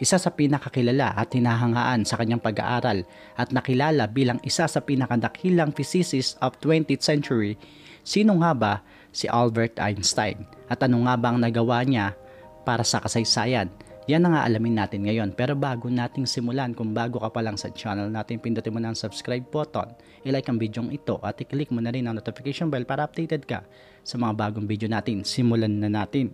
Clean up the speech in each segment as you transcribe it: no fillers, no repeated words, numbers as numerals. isa sa pinakakilala at hinahangaan sa kanyang pag-aaral at nakilala bilang isa sa pinakadakilang physicist of 20th century, sino nga ba si Albert Einstein? At ano nga ba ang nagawa niya para sa kasaysayan? Yan ang aalamin natin ngayon. Pero bago nating simulan, kung bago ka pa lang sa channel natin, pindutin mo na ang subscribe button, ilike ang video ito at i-click mo na rin ang notification bell para updated ka sa mga bagong video natin. Simulan na natin.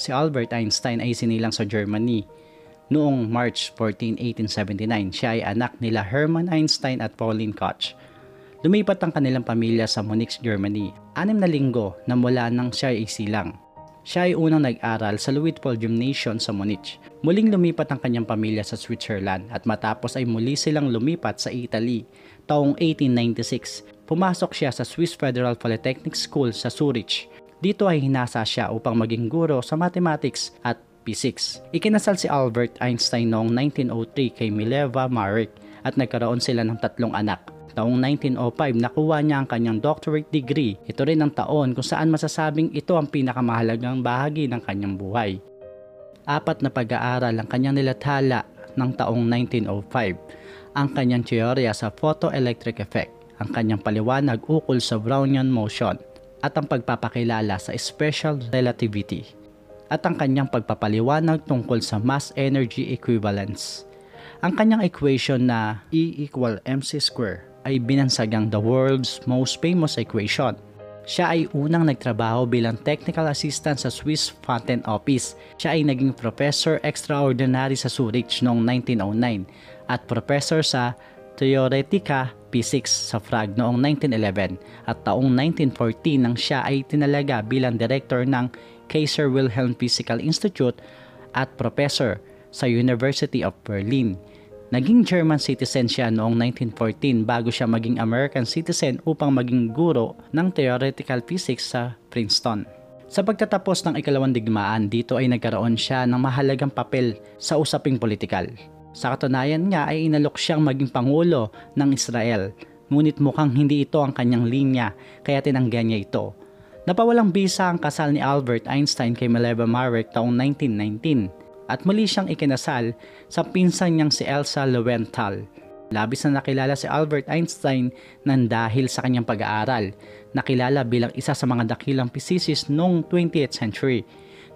Si Albert Einstein ay sinilang sa Germany noong March 14, 1879. Siya ay anak nila Hermann Einstein at Pauline Koch. Lumipat ang kanilang pamilya sa Munich, Germany. 6 na linggo na mula nang siya ay silang. Siya ay unang nag-aral sa Ludwig Gymnasium sa Munich. Muling lumipat ang kanyang pamilya sa Switzerland at matapos ay muli silang lumipat sa Italy taong 1896. Pumasok siya sa Swiss Federal Polytechnic School sa Zurich. Dito ay hinasa siya upang maging guro sa mathematics at physics. Ikinasal si Albert Einstein noong 1903 kay Mileva Marić at nagkaroon sila ng 3 anak. Taong 1905 nakuha niya ang kanyang doctorate degree. Ito rin ang taon kung saan masasabing ito ang pinakamahalagang bahagi ng kanyang buhay. 4 na pag-aaral ang kanyang nilathala ng taong 1905. Ang kanyang teorya sa photoelectric effect, ang kanyang paliwanag ukol sa Brownian motion, at ang pagpapakilala sa special relativity at ang kanyang pagpapaliwanag tungkol sa mass energy equivalence. Ang kanyang equation na E = mc² ay binansagang the world's most famous equation. Siya ay unang nagtrabaho bilang technical assistant sa Swiss Patent Office. Siya ay naging professor extraordinary sa Zurich noong 1909 at professor sa Theoretica Physics sa Prague noong 1911 at taong 1914 nang siya ay tinalaga bilang director ng Kaiser Wilhelm Physical Institute at professor sa University of Berlin. Naging German citizen siya noong 1914 bago siya maging American citizen upang maging guro ng Theoretical Physics sa Princeton. Sa pagtatapos ng ika-2 digmaan, dito ay nagkaroon siya ng mahalagang papel sa usaping politikal. Sa katunayan nga ay inalok siyang maging pangulo ng Israel, ngunit mukhang hindi ito ang kanyang linya kaya tinanggihan niya ito. Napawalang bisa ang kasal ni Albert Einstein kay Mileva Marić taong 1919 at muli siyang ikinasal sa pinsan niyang si Elsa Lewental. Labis na nakilala si Albert Einstein nang dahil sa kanyang pag-aaral. Nakilala bilang isa sa mga dakilang physicist noong 20th century.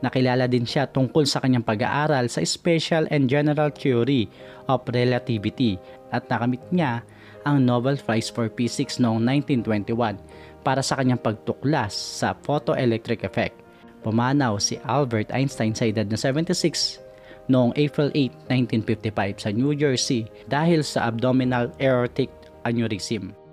Nakilala din siya tungkol sa kanyang pag-aaral sa Special and General Theory of Relativity at nakamit niya ang Nobel Prize for Physics noong 1921 para sa kanyang pagtuklas sa photoelectric effect. Pumanaw si Albert Einstein sa edad na 76 noong April 8, 1955 sa New Jersey dahil sa abdominal aortic aneurysm.